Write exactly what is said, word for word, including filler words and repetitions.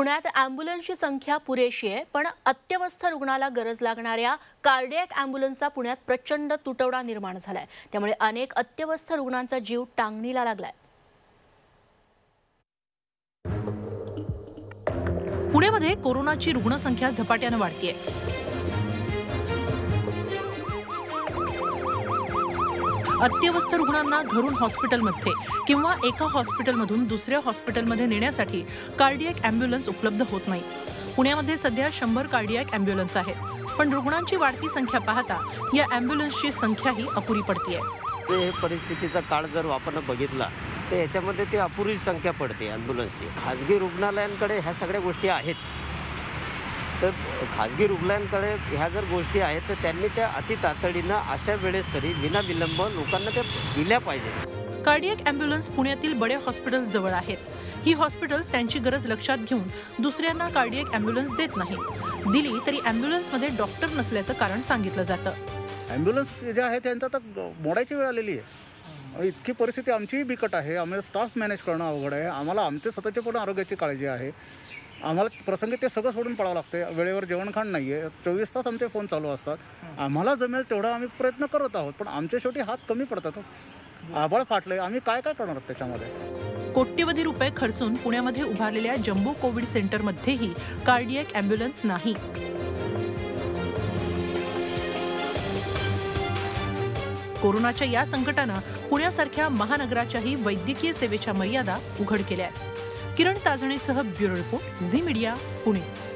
पुण्यात ॲम्ब्युलन्सची संख्या पुरेशी आहे, पण अत्यवस्थ रुग्णाला गरज लागणाऱ्या कार्डियक ॲम्ब्युलन्सचा पुण्यात प्रचंड तुटवडा निर्माण झालाय। त्यामुळे अनेक अत्यवस्थ रुग्णांचा जीव टांगणीला लागलाय। पुण्यामध्ये कोरोनाची रुग्णसंख्या झपाट्याने वाढतेय। अत्यवस्थ रुग्णांना घरून हॉस्पिटलमध्ये किंवा एका हॉस्पिटलमधून दुसऱ्या हॉस्पिटलमध्ये नेण्यासाठी कार्डियक ॲम्ब्युलन्स उपलब्ध होत नाही। पुण्यामध्ये सध्या शंभर कार्डियक ॲम्ब्युलन्स आहेत, पण रुग्णांची वाढती संख्या पाहता या ॲम्ब्युलन्सची संख्याही अपुरी पडते आहे। परिस्थितीचा काळ जर आपण बघितला तर याच्यामध्ये ते अपुरी संख्या पडते ॲम्ब्युलन्सची। खाजगी रुग्णालयांकडे ह्या सगळ्या गोष्टी आहेत, तर खाजगी रुग्णालयांकडे ह्या जर गोष्टी आहेत तर त्यांनी त्या अति तातडीनं अशा वेळेस तरी विना विलंब लोकांना त्या दिल्या पाहिजे। कार्डियक ॲम्ब्युलन्स पुण्यातील बडे हॉस्पिटल्स जवळ आहेत। ही हॉस्पिटल्स त्यांची गरज लक्षात घेऊन दुसऱ्यांना कार्डियक ॲम्ब्युलन्स देत नाहीत। दिली तरी ॲम्ब्युलन्समध्ये डॉक्टर नसल्याचं कारण सांगितलं जातं। ॲम्ब्युलन्स जे आहे त्यांचा आता मोडायची वेळ आलेली आहे। इतकी परिस्थिती आमचीही बिकट आहे। आम्हाला स्टाफ मॅनेज करणं अवघड आहे। आम्हाला आमच्या स्वतःच्या पण आरोग्याची काळजी आहे। आम्हाला प्रसंगी ते सगळं सोडून पडावं लागते। वेळेवर जेवणखाण नाही आहे। चोवीस तास आमचे फोन चालू असतात। आम्हाला जमेल तेवढा आम्ही प्रयत्न करत आहोत, पण आमच्या शेवटी हात कमी पडतात। आभाळ फाटले, आम्ही काय काय करणार त्याच्यामध्ये। कोट्यवधी रुपये खर्चून पुण्यामध्ये उभारलेल्या जम्बो कोविड सेंटरमध्येही कार्डियक ॲम्ब्युलन्स नाही। कोरोनाच्या या संकटानं पुण्यासारख्या महानगराच्याही वैद्यकीय सेवेच्या मर्यादा उघड केल्या आहेत। किरण ताजणेसह bureau report, Zee media, Pune.